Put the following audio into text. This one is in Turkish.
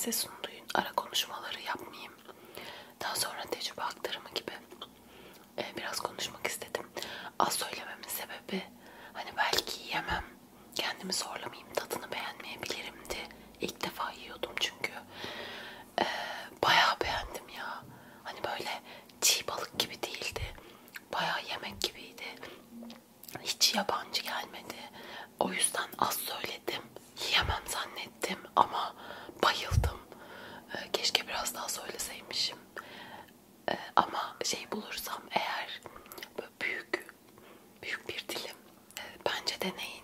size sunduğun ara konuşmaları yapmayayım. Daha sonra tecrübe aktarımı gibi biraz konuşmak istedim. Az söylememin sebebi hani belki yiyemem, kendimi zorlamayayım, tadını beğenmeyebilirimdi. İlk defa yiyordum çünkü. Bayağı beğendim ya. Hani böyle çiğ balık gibi değildi. Bayağı yemek gibiydi. Hiç yabancı gelmedi. O yüzden az söyledim. Yiyemem zannettim ama bayıldım. Keşke biraz daha söyleseymişim. Ama bulursam eğer böyle büyük bir dilim bence deneyin.